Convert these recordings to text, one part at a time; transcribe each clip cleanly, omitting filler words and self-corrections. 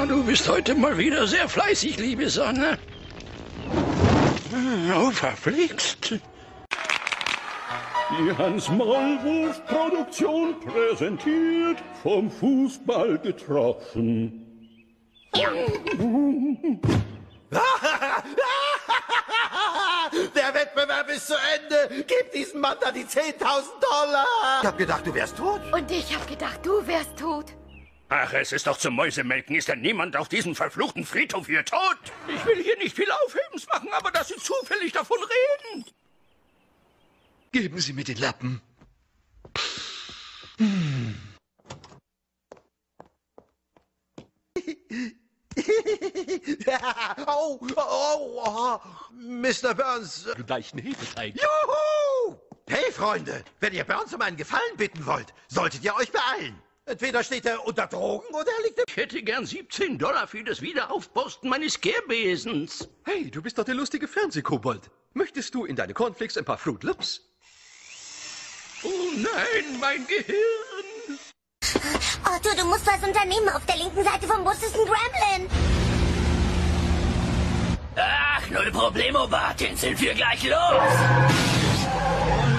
Ja, du bist heute mal wieder sehr fleißig, liebe Sonne. Oh, verflixt. Die Hans-Mollwurf-Produktion präsentiert, vom Fußball getroffen. Der Wettbewerb ist zu Ende. Gib diesem Mann da die $10.000. Ich hab gedacht, du wärst tot. Und ich hab gedacht, du wärst tot. Ach, es ist doch zum Mäusemelken. Ist denn niemand auf diesem verfluchten Friedhof hier tot? Ich will hier nicht viel Aufhebens machen, aber dass Sie zufällig davon reden. Geben Sie mir den Lappen. Oh, oh, oh, Mr. Burns. Gleich einen Hefeteig. Juhu! Hey, Freunde, wenn ihr Burns um einen Gefallen bitten wollt, solltet ihr euch beeilen. Entweder steht er unter Drogen oder er liegt im... Ich hätte gern $17 für das Wiederaufposten meines Kehrbesens. Hey, du bist doch der lustige Fernsehkobold. Möchtest du in deine Cornflakes ein paar Fruit Loops? Oh nein, mein Gehirn! Otto, du musst was unternehmen. Auf der linken Seite vom Bus ist ein Gremlin. Ach, null Problemo, Bartin, sind wir gleich los. Oh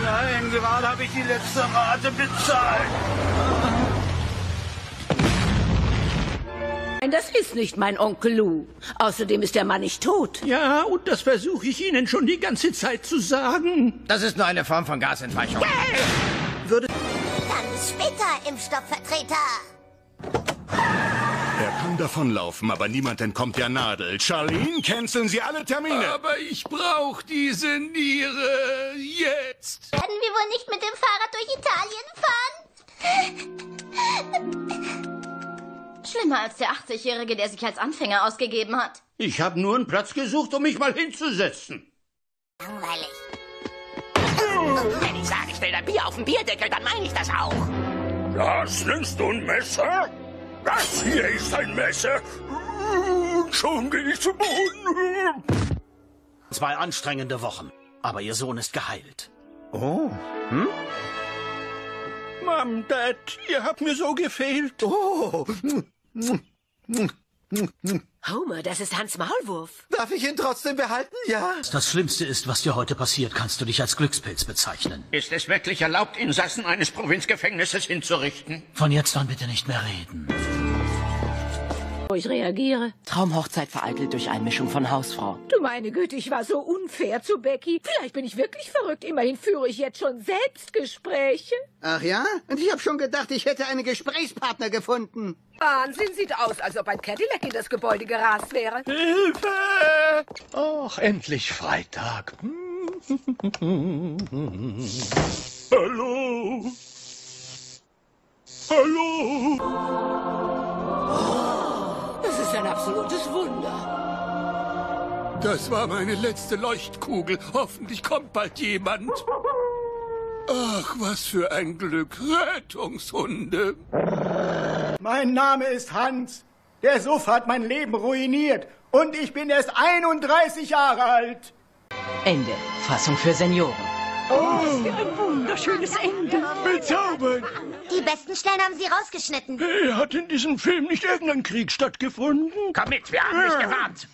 nein, gerade habe ich die letzte Rate bezahlt. Das ist nicht mein Onkel Lou. Außerdem ist der Mann nicht tot. Ja, und das versuche ich Ihnen schon die ganze Zeit zu sagen. Das ist nur eine Form von Gasentweichung. Würde... Dann ist später Impfstoffvertreter. Er kann davonlaufen, aber niemand entkommt der Nadel. Charlene, canceln Sie alle Termine. Aber ich brauche diese Niere jetzt. Werden wir wohl nicht mit dem Fahrrad durch Italien fahren? Schlimmer als der 80-Jährige, der sich als Anfänger ausgegeben hat. Ich habe nur einen Platz gesucht, um mich mal hinzusetzen. Langweilig. Wenn ich sage, stell dein Bier auf den Bierdeckel, dann meine ich das auch. Das nimmst du ein Messer? Das hier ist ein Messer. Schon gehe ich zu Boden. 2 anstrengende Wochen, aber ihr Sohn ist geheilt. Oh, hm? Mom, Dad, ihr habt mir so gefehlt. Oh. Homer, das ist Hans Maulwurf. Darf ich ihn trotzdem behalten? Ja. Das Schlimmste ist, was dir heute passiert, kannst du dich als Glückspilz bezeichnen. Ist es wirklich erlaubt, Insassen eines Provinzgefängnisses hinzurichten? Von jetzt an bitte nicht mehr reden. Ich reagiere. Traumhochzeit vereitelt durch Einmischung von Hausfrau. Du meine Güte, ich war so unfair zu Becky. Vielleicht bin ich wirklich verrückt. Immerhin führe ich jetzt schon Selbstgespräche. Ach ja? Und ich habe schon gedacht, ich hätte einen Gesprächspartner gefunden. Wahnsinn, sieht aus, als ob ein Cadillac in das Gebäude gerast wäre. Hilfe! Och, endlich Freitag. Hallo? Hallo? Ein absolutes Wunder. Das war meine letzte Leuchtkugel. Hoffentlich kommt bald jemand. Ach, was für ein Glück. Rettungshunde. Mein Name ist Hans. Der Suff hat mein Leben ruiniert. Und ich bin erst 31 Jahre alt. Ende. Fassung für Senioren. Oh, was für ein wunderschönes Ende. Bezaubernd. Die besten Stellen haben Sie rausgeschnitten. Hey, hat in diesem Film nicht irgendein Krieg stattgefunden? Komm mit, wir haben dich gewarnt.